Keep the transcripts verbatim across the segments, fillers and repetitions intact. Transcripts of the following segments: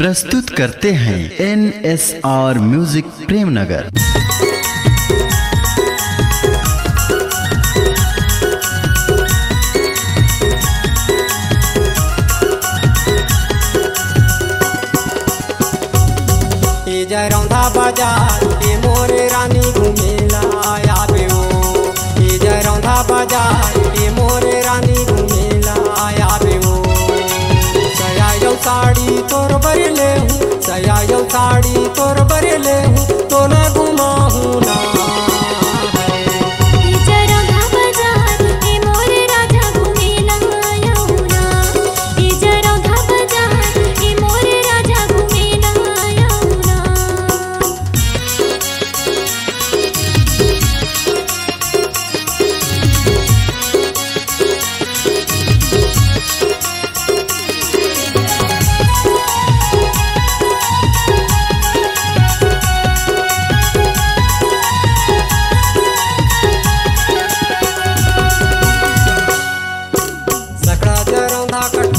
प्रस्तुत करते हैं N S R music Premnagar. जय रौंधा बाजार के मोरे रानी घूमेला आवे हो, जय रौंधा बाजार के मोरे रानी घूमेला आवे हो। सयायो साड़ी तोर बर ले हूँ, सयायो साड़ी तोर बर ले हूँ, तो न घुमाऊँ ना। जय रौंधा बाजार के मोरे राजा घूमेला आया हो ना, जय रौंधा बाजार के मोरे राजा घूमेला आया हो ना।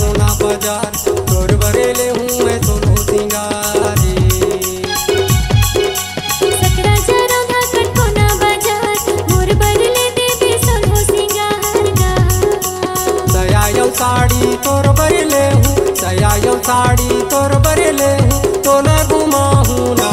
साड़ी तोर बर ले हूँ, सयायो साड़ी तोर बर ले हूँ, तो न घुमाऊँ ना।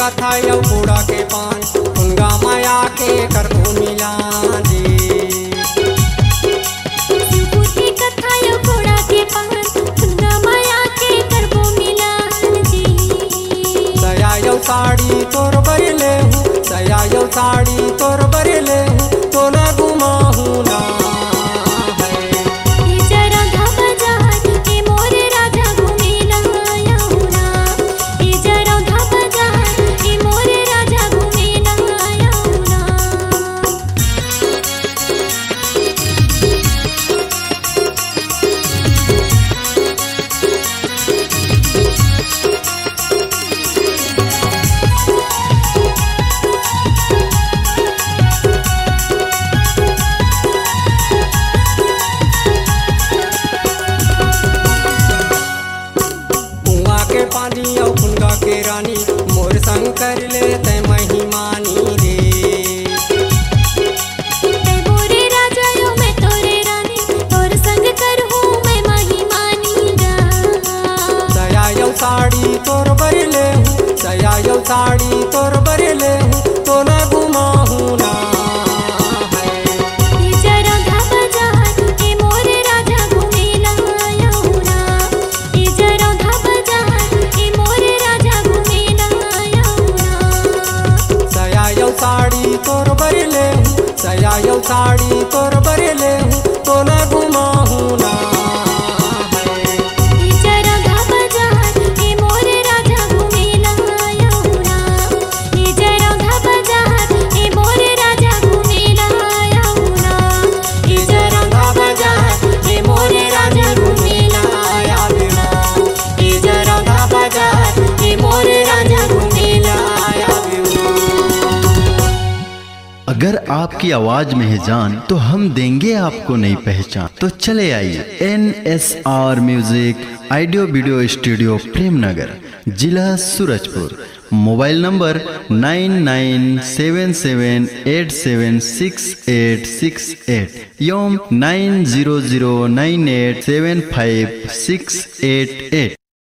कथा यौ बूढ़ा के पान उनका माया के कर दो मिला जी। कथा यौ बूढ़ा के पान उनका माया के कर दो मिला जी। सयायो साड़ी तोर बर ले हूँ, सयायो साड़ी तोर बर ले हूँ, तो न घुमाऊँ ना। कर लेते महिमानी रे मोरे राजा यो मैं तोरे रानी, तोर संग करूँ मैं महिमानी रा। सयायो साड़ी तोर बर ले हूँ, सयायो साड़ी तोर बर ले हूँ, तो न घुमाऊँ ना। साड़ी तोर बर ले हूँ, सयायो साड़ी तोर बर ले हूँ, तो न घुमाऊँ ना। जय रौंधा बाजार के मोरे राजा घूमेला आया हो ना, जय रौंधा बाजार के मोरे राजा घूमेला आया हो ना, जय रौंधा बाजार के मोरे राजा घूमेला आया हो ना, जय रौंधा बाजार के मोरे राजा घूमेला आया हो। अगर आपकी आवाज में है जान तो हम देंगे आपको नई पहचान। तो चले आइए N S R music audio video studio Premnagar, जिला Surajpur. Mobile number nine nine seven seven eight seven six eight six eight एवं nine zero zero nine eight seven five six eight eight.